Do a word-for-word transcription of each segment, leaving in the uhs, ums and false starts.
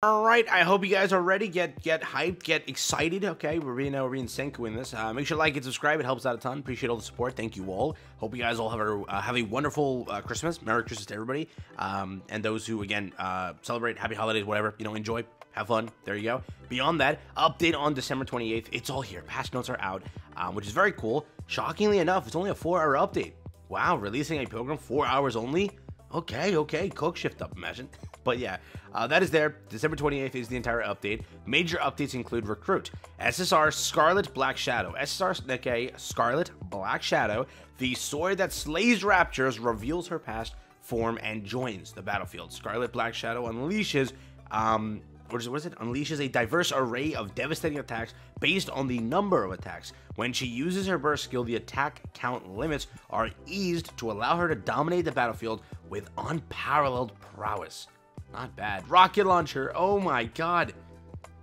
All right, I hope you guys are ready. Get get hyped, get excited. Okay, we're being, uh, we're in sync doing this. Uh, make sure to like and subscribe. It helps out a ton. Appreciate all the support. Thank you all. Hope you guys all have a uh, have a wonderful uh, Christmas. Merry Christmas to everybody. Um, and those who again uh, celebrate, happy holidays, whatever. You know, enjoy, have fun. There you go. Beyond that, update on December twenty-eighth. It's all here. Patch notes are out, um, which is very cool. Shockingly enough, it's only a four-hour update. Wow, releasing a Pilgrim four hours only. Okay, okay, cook shift up, imagine. But yeah, uh, that is there. December twenty-eighth is the entire update. Major updates include Recruit, S S R Scarlet Black Shadow, S S R Nikke Scarlet Black Shadow, the sword that slays raptures, reveals her past form, and joins the battlefield. Scarlet Black Shadow unleashes, um, what is it, what is it? Unleashes a diverse array of devastating attacks based on the number of attacks. When she uses her burst skill, the attack count limits are eased to allow her to dominate the battlefield with unparalleled prowess. Not bad. Rocket launcher. Oh my god.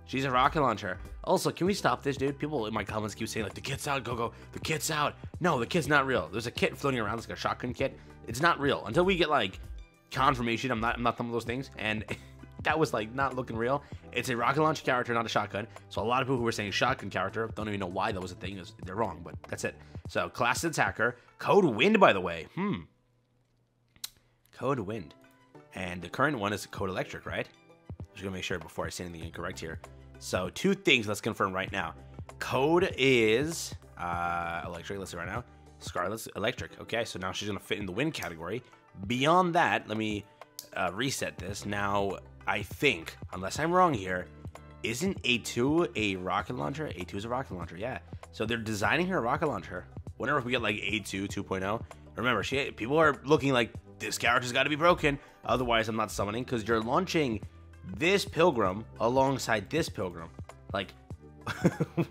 She's a rocket launcher. Also, can we stop this, dude? People in my comments keep saying, like, the kit's out, Gogo. The kit's out. No, the kit's not real. There's a kit floating around. It's like a shotgun kit. It's not real. Until we get, like, confirmation. I'm not, I'm not some of those things. And that was, like, not looking real. It's a rocket launcher character, not a shotgun. So a lot of people who were saying shotgun character don't even know why that was a thing. They're wrong, but that's it. So, class attacker. Code Wind, by the way. Hmm. Code Wind. And the current one is Code Electric, right? I'm just gonna make sure before I say anything incorrect here. So two things let's confirm right now. Code is uh, Electric, let's see right now. Scarlet's Electric, okay, so now she's gonna fit in the Wind category. Beyond that, let me uh, reset this. Now, I think, unless I'm wrong here, isn't A two a rocket launcher? A two is a rocket launcher, yeah. So they're designing her a rocket launcher. Whenever we get like A two, two point oh, remember, she, people are looking like, this character's got to be broken, otherwise I'm not summoning, because you're launching this Pilgrim alongside this Pilgrim. Like,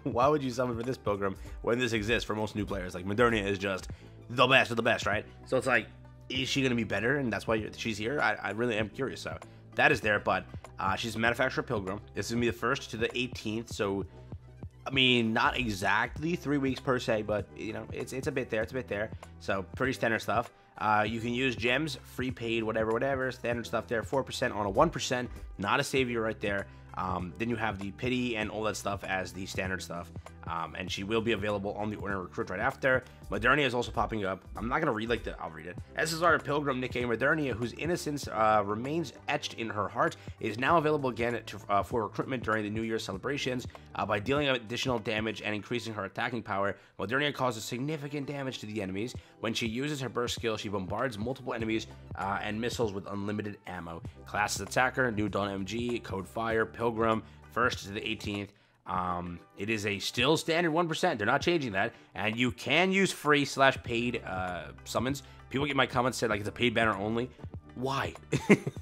why would you summon for this Pilgrim when this exists for most new players? Like, Modernia is just the best of the best, right? So it's like, is she going to be better, and that's why you're, she's here? I, I really am curious, so that is there, but uh, she's a manufacturer Pilgrim. This is going to be the first to the eighteenth, so, I mean, not exactly three weeks per se, but, you know, it's, it's a bit there, it's a bit there, so pretty standard stuff. Uh, you can use gems, free paid, whatever, whatever, standard stuff there, four percent on a one percent, not a savior right there. Um, then you have the pity and all that stuff as the standard stuff, um, and she will be available on the Order Recruit right after. Modernia is also popping up. I'm not going to read like that, I'll read it. S S R Pilgrim Nikke Modernia, whose innocence uh, remains etched in her heart, is now available again to, uh, for recruitment during the New Year's celebrations. Uh, by dealing additional damage and increasing her attacking power, Modernia causes significant damage to the enemies. When she uses her burst skill, she bombards multiple enemies uh, and missiles with unlimited ammo. Class attacker, New Dawn M G, Code Fire, Pilgrim. Pilgrim, first to the eighteenth. Um, it is a still standard one percent. They're not changing that. And you can use free slash paid uh, summons. People get my comments said like it's a paid banner only. Why?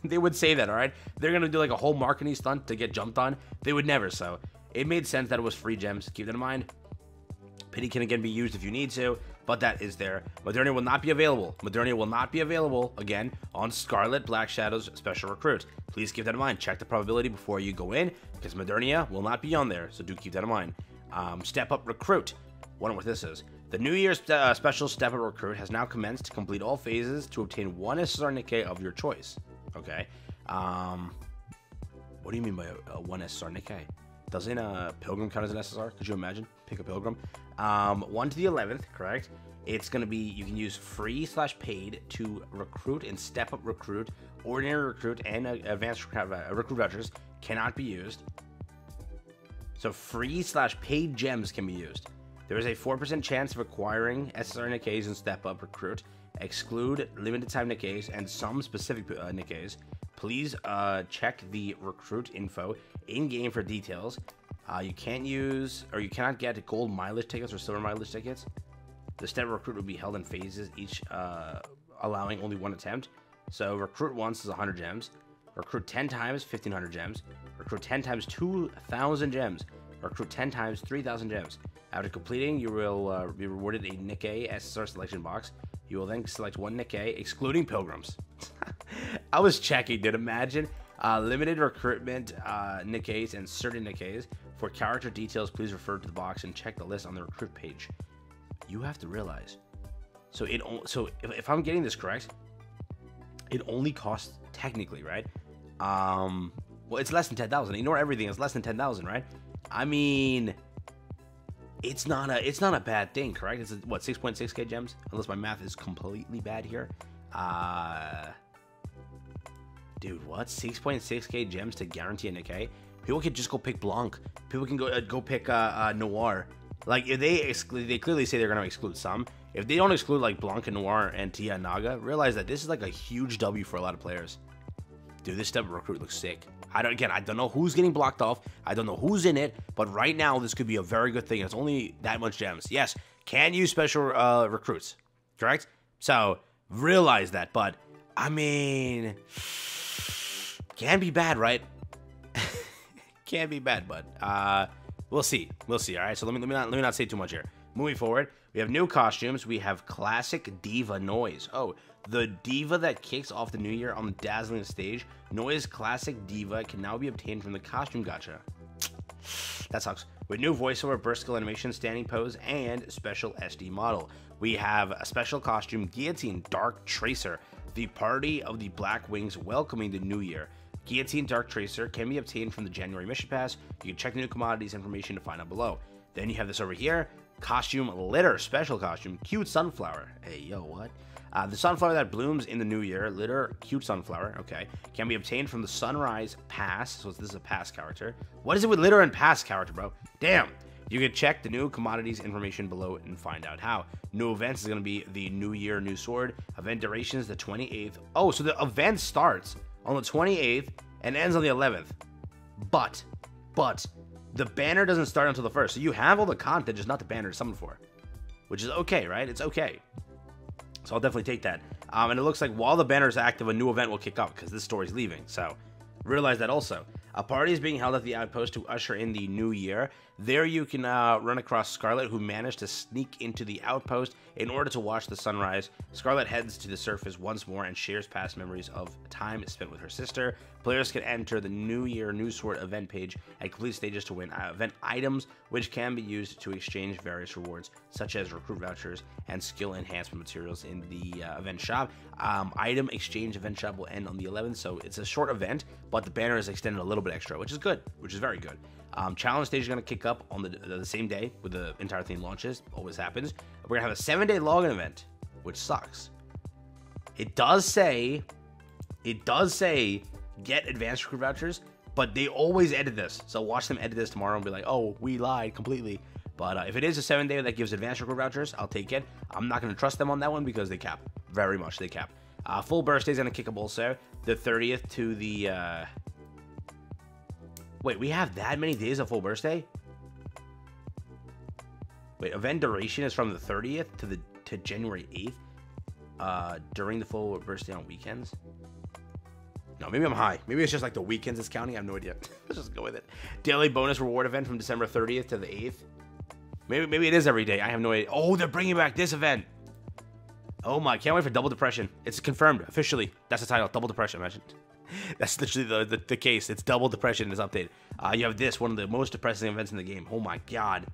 They would say that, all right? They're going to do like a whole marketing stunt to get jumped on. They would never. So it made sense that it was free gems. Keep that in mind. Pity can again be used if you need to, but that is there. Modernia will not be available. Modernia will not be available, again, on Scarlet Black Shadow's special recruit. Please keep that in mind. Check the probability before you go in, because Modernia will not be on there, so do keep that in mind. Um, step up recruit. Wonder what this is. The New Year's uh, special step up recruit has now commenced. To complete all phases to obtain one S S R Nikke of your choice. Okay. Um, what do you mean by uh, one S S R Nikke? Doesn't a Pilgrim count as an S S R? Could you imagine? Pick a Pilgrim. Um, one to the eleventh, correct? It's going to be, you can use free slash paid to recruit and step up recruit. Ordinary recruit and advanced recruit vouchers cannot be used. So free slash paid gems can be used. There is a four percent chance of acquiring S S R Nikkes and step up recruit. Exclude limited time Nikkes and some specific uh, Nikkes. Please uh, check the recruit info in-game for details. Uh, you can't use, or you cannot get gold mileage tickets or silver mileage tickets. The step recruit will be held in phases, each uh, allowing only one attempt. So recruit once is one hundred gems. Recruit ten times, fifteen hundred gems. Recruit ten times, two thousand gems. Recruit ten times, three thousand gems. After completing, you will uh, be rewarded a Nikke S S R selection box. You will then select one Nikke, excluding Pilgrims. I was checking, dude. Imagine uh, limited recruitment uh, Nikkes and certain Nikkes. For character details, please refer to the box and check the list on the recruit page. You have to realize. So it so if, if I'm getting this correct, it only costs technically, right? Um, Well, it's less than ten thousand. Ignore everything. It's less than ten thousand, right? I mean, it's not a it's not a bad thing, correct? It's a, what, six point six K gems? Unless my math is completely bad here. Uh, dude, what? six point six K gems to guarantee a Nikke? People could just go pick Blanc. People can go uh, go pick uh, uh, Noir. Like, if they exclude, they clearly say they're going to exclude some. If they don't exclude, like, Blanc and Noir and Tia and Naga, realize that this is, like, a huge W for a lot of players. Dude, this type of recruit looks sick. I don't, again, I don't know who's getting blocked off. I don't know who's in it. But right now, this could be a very good thing. It's only that much gems. Yes, can use special uh, recruits, correct? So, realize that. But, I mean, can be bad, right? Can be bad, but uh, we'll see. We'll see, all right? So, let me, let me, not, let me not say too much here. Moving forward, we have new costumes. We have classic diva noise. Oh, the diva that kicks off the new year on the dazzling stage. Noise classic diva can now be obtained from the costume gacha. That sucks. With new voiceover, burst skill animation, standing pose, and special S D model. We have a special costume, Guillotine Dark Tracer. The party of the Black Wings welcoming the new year. Guillotine Dark Tracer can be obtained from the January mission pass. You can check the new commodities information to find out below. Then you have this over here. Costume litter, special costume, cute sunflower. Hey, yo, what? Uh, the sunflower that blooms in the new year, litter, cute sunflower, okay, can be obtained from the sunrise pass. So this is a pass character. What is it with litter and pass character, bro? Damn. You can check the new commodities information below and find out how. New events is going to be the new year, new sword. Event duration is the twenty-eighth. Oh, so the event starts on the twenty-eighth and ends on the eleventh. But, but... the banner doesn't start until the first, so you have all the content, just not the banner to summon for, which is okay, right? It's okay. So I'll definitely take that. Um, and it looks like while the banner is active, a new event will kick up because this story's leaving. So realize that also. A party is being held at the outpost to usher in the new year. There you can uh, run across Scarlet, who managed to sneak into the outpost in order to watch the sunrise. Scarlet heads to the surface once more and shares past memories of time spent with her sister. Players can enter the New Year New Sword event page and complete stages to win event items, which can be used to exchange various rewards, such as recruit vouchers and skill enhancement materials in the uh, event shop. Um, item exchange event shop will end on the eleventh, so it's a short event, but the banner is extended a little bit extra, which is good, which is very good. Um, challenge stage is going to kick up on the, the same day with the entire thing launches. Always happens. We're going to have a seven-day login event, which sucks. It does say, it does say get advanced recruit vouchers, but they always edit this. So watch them edit this tomorrow and be like, oh, we lied completely. But uh, if it is a seven-day that gives advanced recruit vouchers, I'll take it. I'm not going to trust them on that one because they cap. Very much they cap. Uh, full birthday is going to kick up also the thirtieth to the... Uh, Wait, we have that many days of full birthday? Wait, event duration is from the thirtieth to the to January eighth uh, during the full birthday on weekends? No, maybe I'm high. Maybe it's just like the weekends is counting. I have no idea. Let's just go with it. Daily bonus reward event from December thirtieth to the eighth. Maybe maybe it is every day. I have no idea. Oh, they're bringing back this event. Oh my, can't wait for Double Depression. It's confirmed, officially. That's the title, Double Depression, imagine. That's literally the, the, the case. It's Double Depression in this update. Uh, you have this, one of the most depressing events in the game. Oh my god.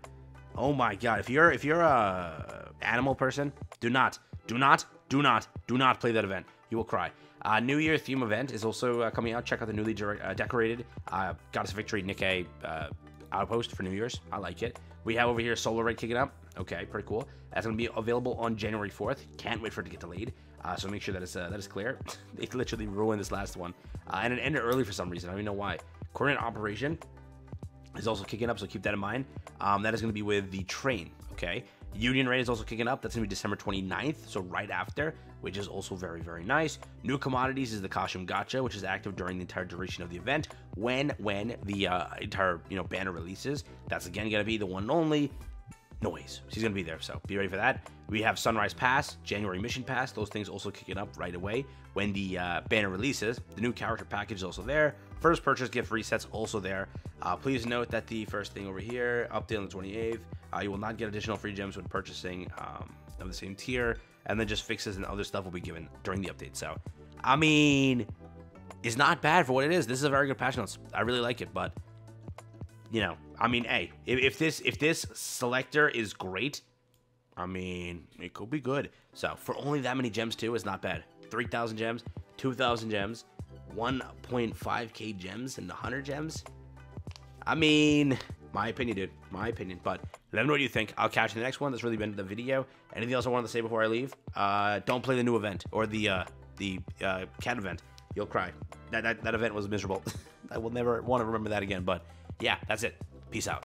Oh my god. If you're if you're a animal person, do not, do not, do not, do not play that event. You will cry. Uh, New Year theme event is also uh, coming out. Check out the newly uh, decorated uh, Goddess of Victory Nikke uh, outpost for New Year's. I like it. We have over here Solar Ray kicking up. Okay, pretty cool. That's going to be available on January fourth. Can't wait for it to get delayed. Uh, so make sure that it's, uh, that is clear. They literally ruined this last one. Uh, and it ended early for some reason. I don't even know why. Coordinate Operation is also kicking up, so keep that in mind. Um, that is going to be with the train, okay? Union Raid is also kicking up. That's going to be December twenty-ninth, so right after, which is also very, very nice. New commodities is the costume gacha, which is active during the entire duration of the event. When, when the uh, entire, you know, banner releases, that's again going to be the one and only Noise. She's going to be there, so be ready for that. We have Sunrise Pass, January Mission Pass. Those things also kick it up right away when the uh, banner releases. The new character package is also there. First purchase gift resets also there. Uh, please note that the first thing over here, update on the twenty-eighth, uh, you will not get additional free gems when purchasing um, of the same tier, and then just fixes and other stuff will be given during the update. So, I mean, it's not bad for what it is. This is a very good patch notes. I really like it, but you know, I mean, hey, if, if this if this selector is great, I mean, it could be good. So for only that many gems too, it's not bad. three thousand gems, two thousand gems, one point five K gems and one hundred gems. I mean, my opinion, dude. My opinion. But let me know what you think. I'll catch you in the next one. That's really been the video. Anything else I wanted to say before I leave? Uh, don't play the new event or the uh, the uh, cat event. You'll cry. That, that, that event was miserable. I will never want to remember that again. But yeah, that's it. Peace out.